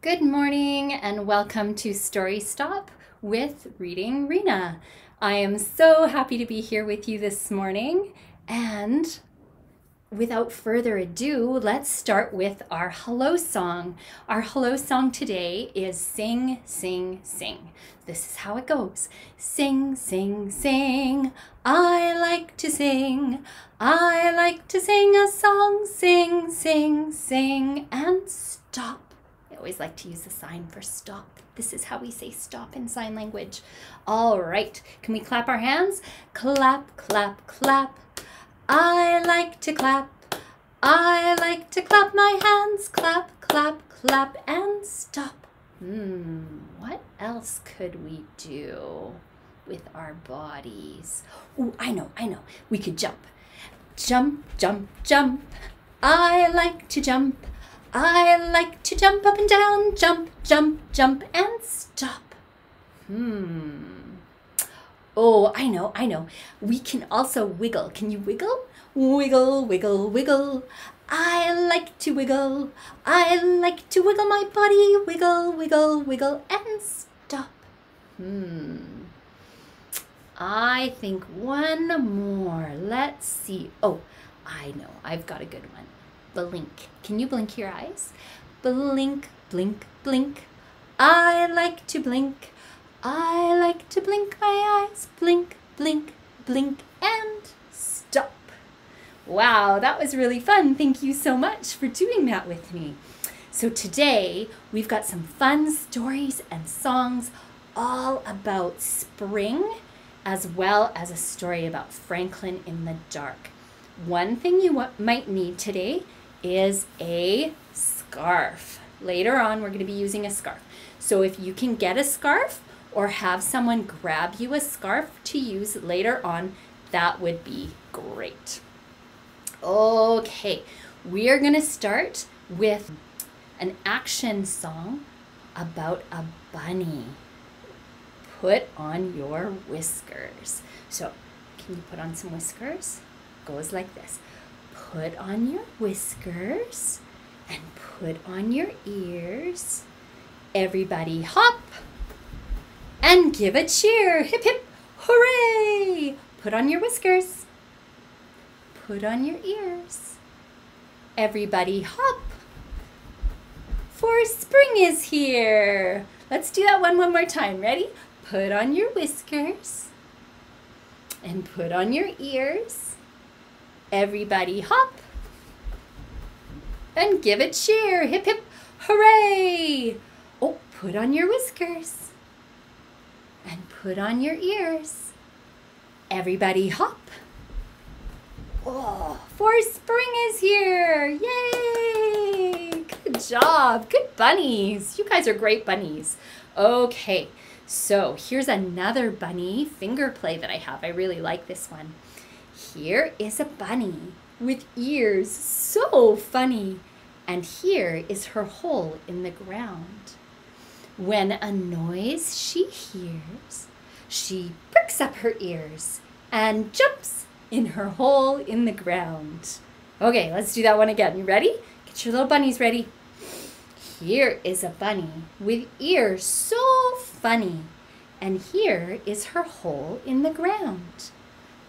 Good morning and welcome to Story Stop with Reading Rena. I am so happy to be here with you this morning, and without further ado, let's start with our hello song. Our hello song today is Sing, Sing, Sing. This is how it goes. Sing, sing, sing. I like to sing. I like to sing a song. Sing, sing, sing. And stop. I always like to use the sign for stop. This is how we say stop in sign language. All right. Can we clap our hands? Clap, clap, clap. I like to clap. I like to clap my hands. Clap, clap, clap, and stop. What else could we do with our bodies? Oh, I know. We could jump. Jump, jump, jump. I like to jump. I like to jump up and down. Jump, jump, jump, and stop. Oh, I know. We can also wiggle. Can you wiggle? Wiggle, wiggle, wiggle. I like to wiggle. I like to wiggle my body. Wiggle, wiggle, wiggle, and stop. I think one more. Let's see. Oh, I know. I've got a good one. Blink. Can you blink your eyes? Blink, blink, blink. I like to blink. I like to blink my eyes. Blink, blink, blink, and stop. Wow, that was really fun. Thank you so much for doing that with me. So today we've got some fun stories and songs all about spring, as well as a story about Franklin in the Dark. One thing you might need today is a scarf. Later on, we're going to be using a scarf. So if you can get a scarf, or have someone grab you a scarf to use later on, that would be great. Okay, we are gonna start with an action song about a bunny. Put on your whiskers. So, can you put on some whiskers? Goes like this. Put on your whiskers and put on your ears. Everybody hop. And give a cheer. Hip, hip, hooray! Put on your whiskers. Put on your ears. Everybody hop, for spring is here. Let's do that one more time. Ready? Put on your whiskers. And put on your ears. Everybody hop. And give a cheer. Hip, hip, hooray! Oh, put on your whiskers. And put on your ears. Everybody hop. Oh, for spring is here. Yay! Good job. Good bunnies. You guys are great bunnies. Okay, so here's another bunny finger play that I have. I really like this one. Here is a bunny with ears so funny. And here is her hole in the ground. When a noise she hears, she pricks up her ears and jumps in her hole in the ground. Okay, let's do that one again. You ready? Get your little bunnies ready. Here is a bunny with ears so funny, and here is her hole in the ground.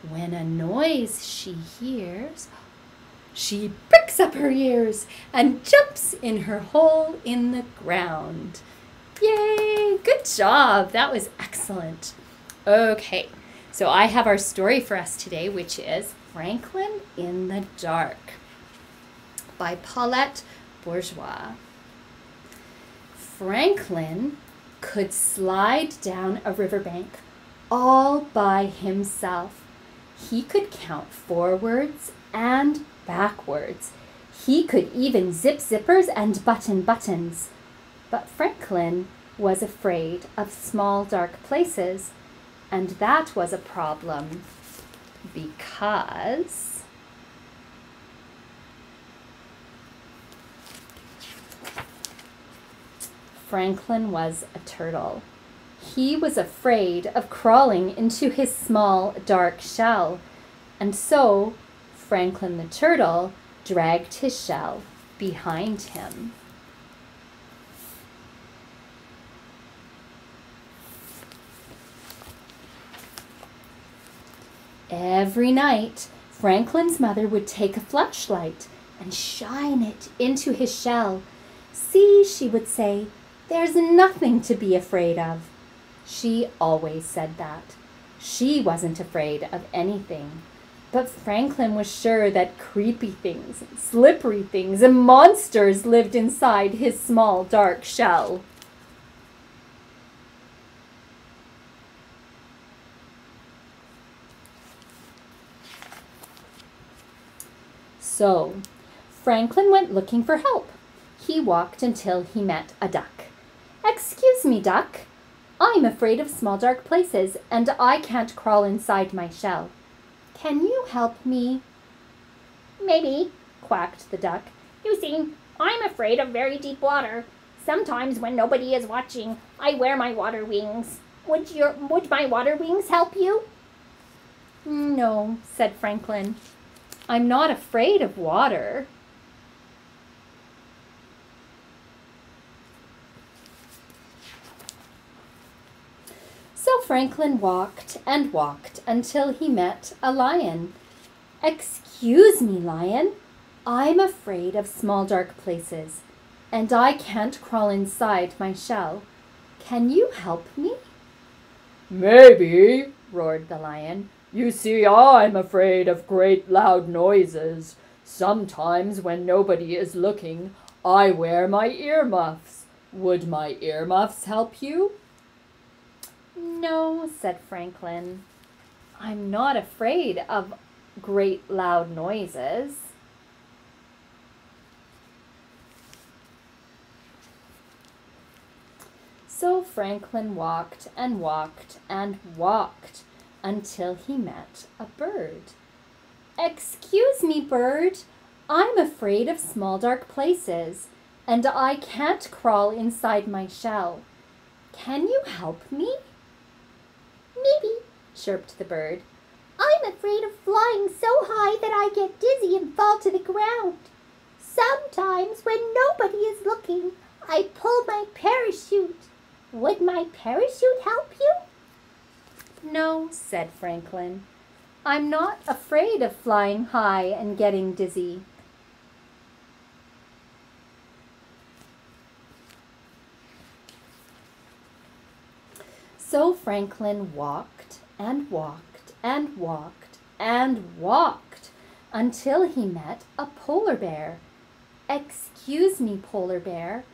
When a noise she hears, she pricks up her ears and jumps in her hole in the ground. Yay! Good job! That was excellent. Okay, so I have our story for us today, which is Franklin in the Dark by Paulette Bourgeois. Franklin could slide down a riverbank all by himself. He could count forwards and backwards. He could even zip zippers and button buttons. But Franklin was afraid of small, dark places, and that was a problem because Franklin was a turtle. He was afraid of crawling into his small, dark shell, and so Franklin the turtle dragged his shell behind him. Every night, Franklin's mother would take a flashlight and shine it into his shell. "See," she would say, "there's nothing to be afraid of." She always said that. She wasn't afraid of anything. But Franklin was sure that creepy things, slippery things, and monsters lived inside his small, dark shell. So, Franklin went looking for help. He walked until he met a duck. "Excuse me, duck. I'm afraid of small dark places and I can't crawl inside my shell. Can you help me?" "Maybe," quacked the duck. "You see, I'm afraid of very deep water. Sometimes when nobody is watching, I wear my water wings. Would my water wings help you?" "No," said Franklin. "I'm not afraid of water." So Franklin walked and walked until he met a lion. "Excuse me, lion. I'm afraid of small dark places, and I can't crawl inside my shell. Can you help me?" "Maybe," roared the lion. "You see, I'm afraid of great loud noises. Sometimes when nobody is looking, I wear my earmuffs. Would my earmuffs help you?" "No," said Franklin. "I'm not afraid of great loud noises." So Franklin walked and walked and walked until he met a bird. "Excuse me, bird. I'm afraid of small dark places, and I can't crawl inside my shell. Can you help me?" "Maybe," chirped the bird. "I'm afraid of flying so high that I get dizzy and fall to the ground. Sometimes when nobody is looking, I pull my parachute. Would my parachute help you?" "No," said Franklin. "I'm not afraid of flying high and getting dizzy." So Franklin walked and walked and walked and walked until he met a polar bear. "Excuse me, polar bear.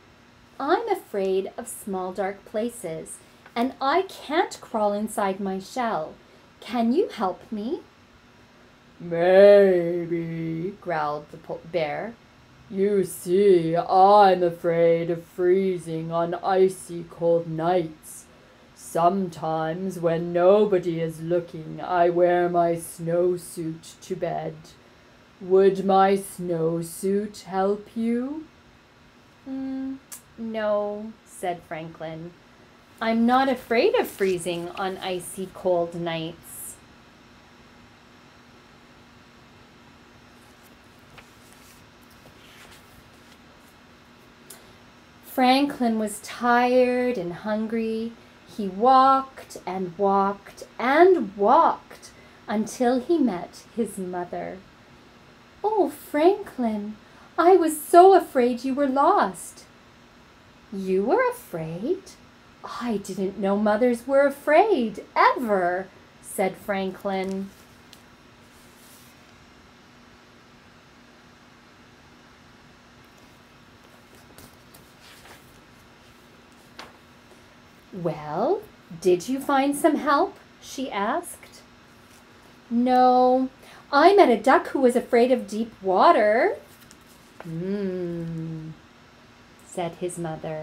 I'm afraid of small dark places, and I can't crawl inside my shell. Can you help me?" "Maybe," growled the bear. "You see, I'm afraid of freezing on icy cold nights. Sometimes when nobody is looking, I wear my snowsuit to bed. Would my snowsuit help you?" "No," said Franklin. "I'm not afraid of freezing on icy cold nights." Franklin was tired and hungry. He walked and walked and walked until he met his mother. "Oh, Franklin, I was so afraid you were lost." "You were afraid? I didn't know mothers were afraid, ever," said Franklin. "Well, did you find some help?" she asked. "No, I met a duck who was afraid of deep water." Said his mother.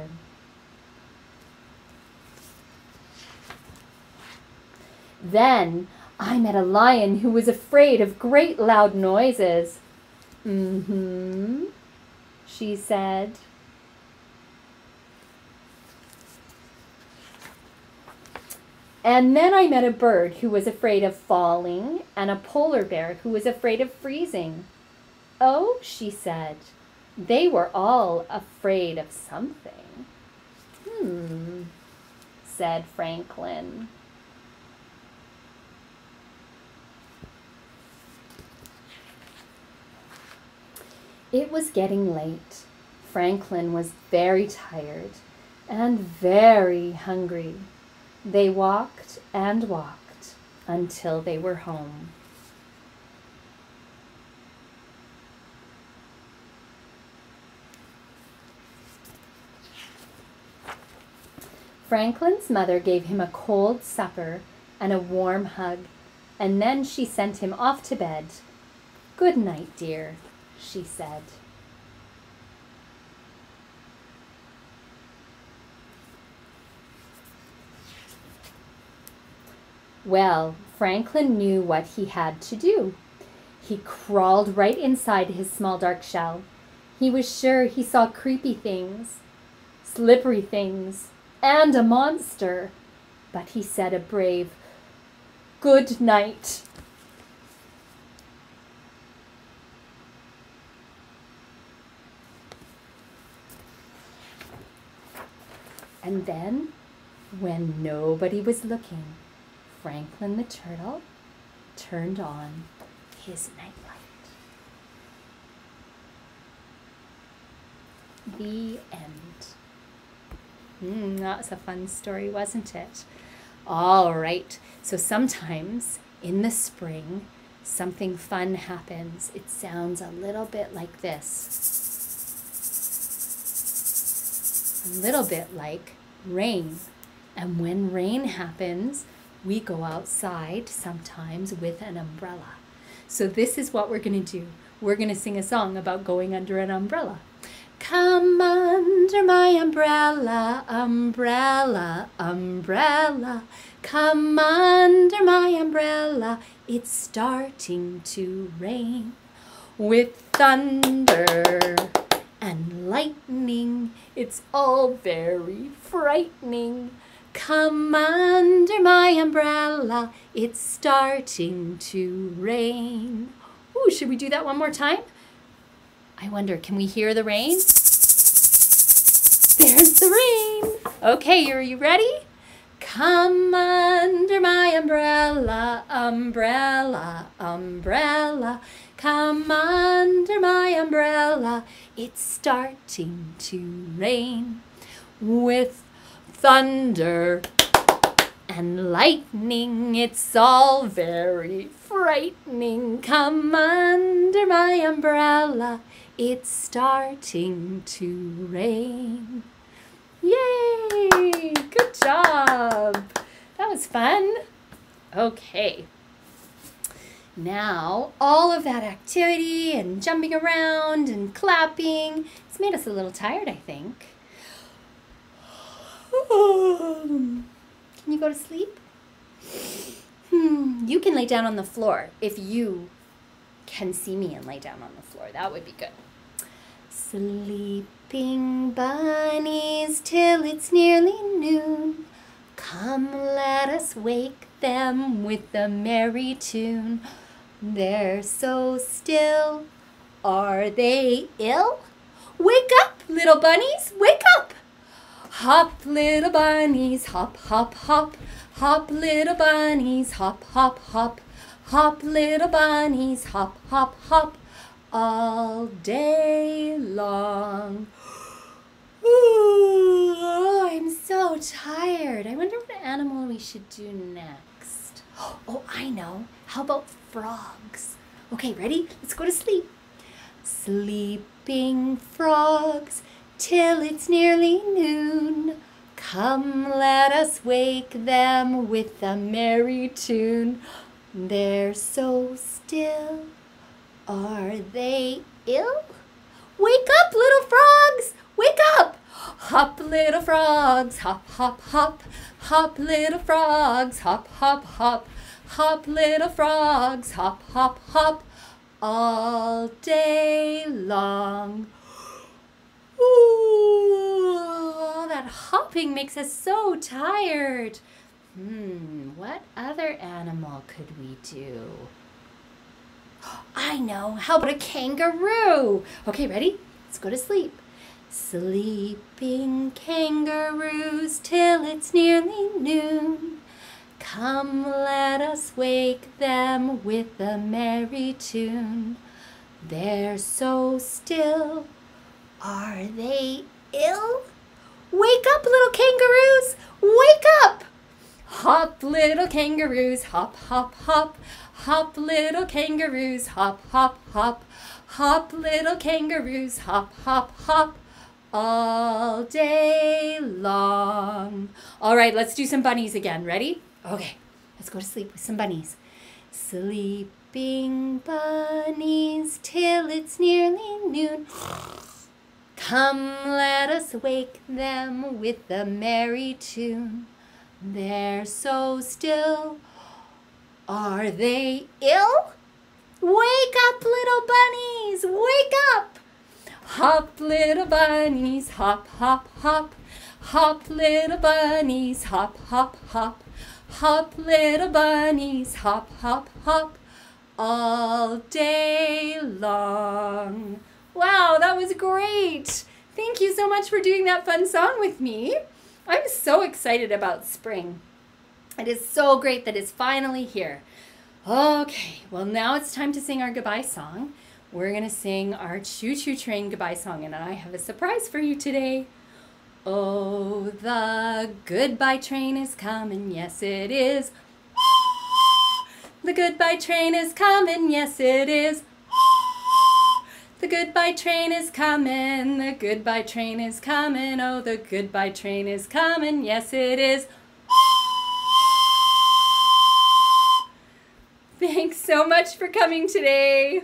"Then I met a lion who was afraid of great loud noises." She said. And then I met a bird who was afraid of falling and a polar bear who was afraid of freezing. Oh, she said, they were all afraid of something. Hmm, said Franklin. It was getting late. Franklin was very tired and very hungry. They walked and walked until they were home. Franklin's mother gave him a cold supper and a warm hug, and then she sent him off to bed. Good night, dear, she said. Well, Franklin knew what he had to do. He crawled right inside his small dark shell. He was sure he saw creepy things, slippery things, and a monster. But he said a brave good night. And then, when nobody was looking, Franklin the turtle turned on his nightlight. The end. That's a fun story, wasn't it? All right. So sometimes in the spring, something fun happens. It sounds a little bit like this. A little bit like rain. And when rain happens, we go outside sometimes with an umbrella. So this is what we're going to do. We're going to sing a song about going under an umbrella. Come under my umbrella, umbrella, umbrella. Come under my umbrella. It's starting to rain. With thunder and lightning, it's all very frightening. Come under my umbrella, it's starting to rain. Ooh, should we do that one more time? I wonder, can we hear the rain? There's the rain. Okay, are you ready? Come under my umbrella, umbrella, umbrella. Come under my umbrella, it's starting to rain. With thunder and lightning, it's all very frightening. Come under my umbrella, it's starting to rain. Yay! Good job! That was fun. Okay. Now, all of that activity and jumping around and clapping, it's made us a little tired, I think. Can you go to sleep? You can lay down on the floor if you can see me and lay down on the floor. That would be good. Sleeping bunnies till it's nearly noon. Come, let us wake them with a merry tune. They're so still. Are they ill? Wake up, little bunnies, wake up! Hop, little bunnies, hop, hop, hop. Hop, little bunnies, hop, hop, hop. Hop, little bunnies, hop, hop, hop. All day long. Ooh, oh, I'm so tired. I wonder what animal we should do next. Oh, I know. How about frogs? Okay, ready? Let's go to sleep. Sleeping frogs, till it's nearly noon. Come, let us wake them with a merry tune. They're so still. Are they ill? Wake up, little frogs! Wake up! Hop, little frogs, hop, hop, hop. Hop, little frogs, hop, hop, hop. Hop, little frogs, hop, hop, hop. All day long. Ooh, all that hopping makes us so tired. What other animal could we do? I know, how about a kangaroo? Okay, ready? Let's go to sleep. Sleeping kangaroos till it's nearly noon. Come, let us wake them with a merry tune. They're so still. Are they ill? Wake up, little kangaroos! Wake up! Hop, little kangaroos, hop, hop, hop. Hop, little kangaroos, hop, hop, hop. Hop, little kangaroos, hop, hop, hop. All day long. All right, let's do some bunnies again. Ready? Okay, let's go to sleep with some bunnies. Sleeping bunnies till it's nearly noon. Come, let us wake them with a merry tune. They're so still. Are they ill? Wake up, little bunnies! Wake up! Hop, little bunnies, hop, hop, hop. Hop, little bunnies, hop, hop, hop. Hop, little bunnies, hop, hop, hop. All day long. Wow, that was great. Thank you so much for doing that fun song with me. I'm so excited about spring. It is so great that it's finally here. Okay, well now it's time to sing our goodbye song. We're gonna sing our choo-choo train goodbye song, and I have a surprise for you today. Oh, the goodbye train is coming, yes it is. The goodbye train is coming, yes it is. The goodbye train is coming, the goodbye train is coming. Oh, the goodbye train is coming, yes it is. Thanks so much for coming today.